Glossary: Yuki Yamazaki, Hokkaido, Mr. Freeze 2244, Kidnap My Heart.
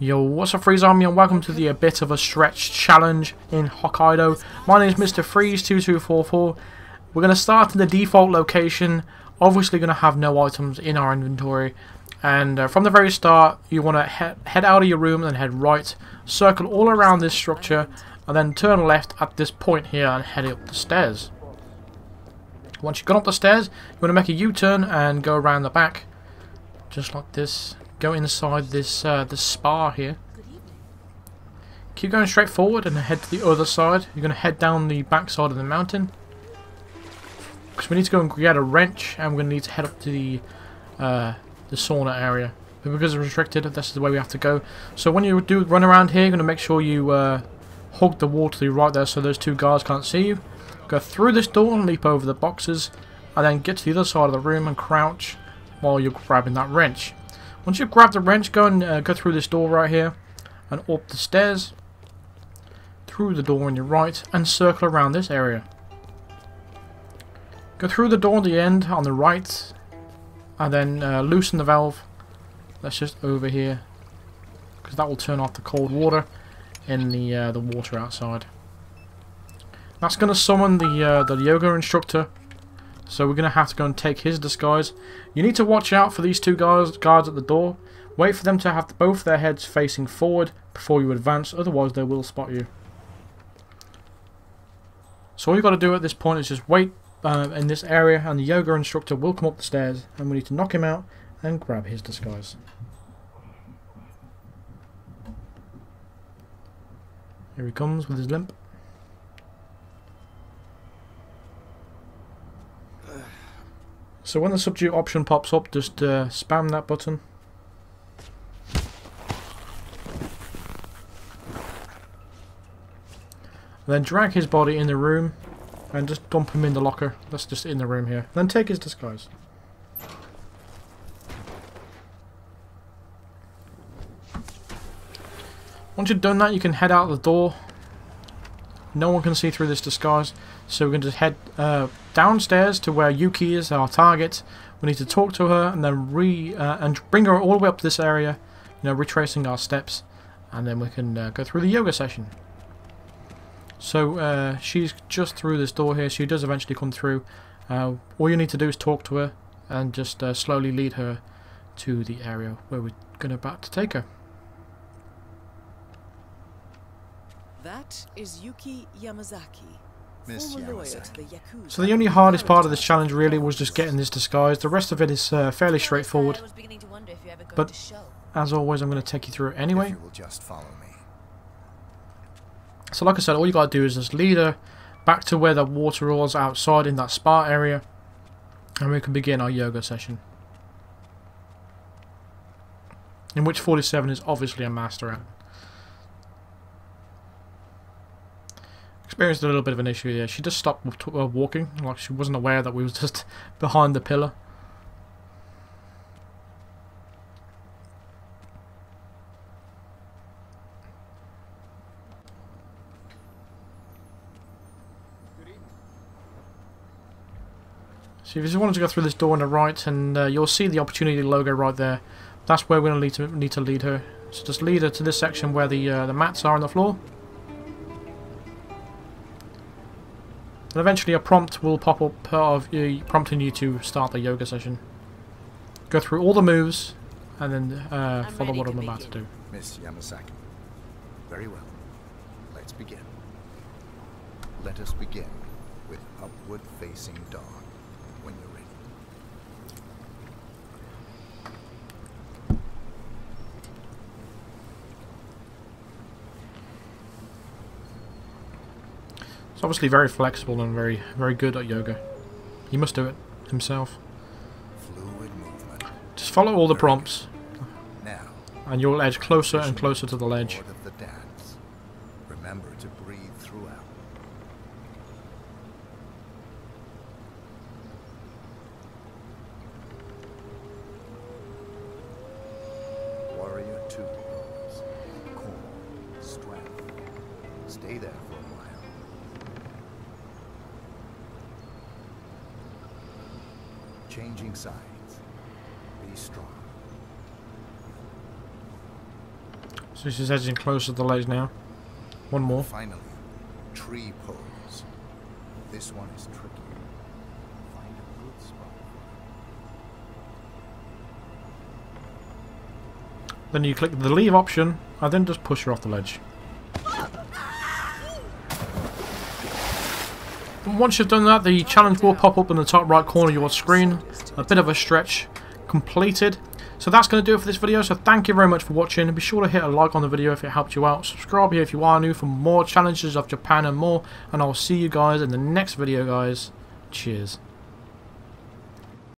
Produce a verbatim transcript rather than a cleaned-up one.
Yo, what's up, Freeze Army, and welcome to the A Bit of a Stretch Challenge in Hokkaido. My name is Mister Freeze two two four four. We're going to start in the default location. Obviously going to have no items in our inventory. And uh, from the very start, you want to he head out of your room and head right. Circle all around this structure, and then turn left at this point here and head up the stairs. Once you've gone up the stairs, you want to make a U-turn and go around the back. Just like this. Go inside this uh, this spa here. Keep going straight forward and head to the other side. You're going to head down the back side of the mountain. Because we need to go and get a wrench, and we're going to need to head up to the uh, the sauna area. But because it's restricted, this is the way we have to go. So when you do run around here, you're going to make sure you uh, hug the wall to the right there so those two guards can't see you. Go through this door and leap over the boxes. And then get to the other side of the room and crouch while you're grabbing that wrench. Once you grab the wrench, go and uh, go through this door right here, and up the stairs, through the door on your right, and circle around this area. Go through the door at the end on the right, and then uh, loosen the valve. That's just over here, because that will turn off the cold water in the uh, the water outside. That's going to summon the uh, the yoga instructor. So we're going to have to go and take his disguise. You need to watch out for these two guys, guards at the door. Wait for them to have both their heads facing forward before you advance, otherwise they will spot you. So all you've got to do at this point is just wait uh, in this area, and the yoga instructor will come up the stairs, and we need to knock him out and grab his disguise. Here he comes with his limp. So when the subdue option pops up, just uh, spam that button. And then drag his body in the room and just dump him in the locker. That's just in the room here. And then take his disguise. Once you've done that, you can head out the door. No one can see through this disguise, so we're going to head uh, downstairs to where Yuki is, our target. We need to talk to her and then re uh, and bring her all the way up to this area, you know, retracing our steps, and then we can uh, go through the yoga session. So uh, she's just through this door here. She does eventually come through. Uh, all you need to do is talk to her and just uh, slowly lead her to the area where we're going about to take her. That is Yuki Yamazaki, Miss Yamazaki. So the only hardest part of this challenge really was just getting this disguise. The rest of it is uh, fairly straightforward. But as always, I'm going to take you through it anyway. So like I said, all you got to do is just lead her back to where the water was outside in that spa area, and we can begin our yoga session, in which forty-seven is obviously a master at. Experienced a little bit of an issue there. She just stopped walking, like she wasn't aware that we was just behind the pillar. So if you just wanted to go through this door on the right, and uh, you'll see the opportunity logo right there. That's where we're going to need to lead her. So just lead her to this section where the uh, the mats are on the floor. And eventually a prompt will pop up of you, prompting you to start the yoga session. Go through all the moves, and then uh, follow what I'm about to do. Miss Yamazaki. Very well. Let's begin. Let us begin with upward facing dog when you're ready. He's obviously very flexible and very, very good at yoga. He must do it himself. Fluid movement. Just follow all the prompts, now, and you'll edge closer and closer to the ledge. Of the dance. Remember to breathe throughout. Warrior two. Core. Strength. Stay there for a while. Changing sides. Be strong. So she's edging closer to the ledge now. One more. Finally, tree poles. This one is tricky. Find a good spot. Then you click the leave option, and then just push her off the ledge. And once you've done that, the challenge will pop up in the top right corner of your screen. A bit of a stretch completed. So that's going to do it for this video, so thank you very much for watching. Be sure to hit a like on the video if it helped you out. Subscribe here if you are new for more challenges of Japan and more. And I'll see you guys in the next video, guys. Cheers.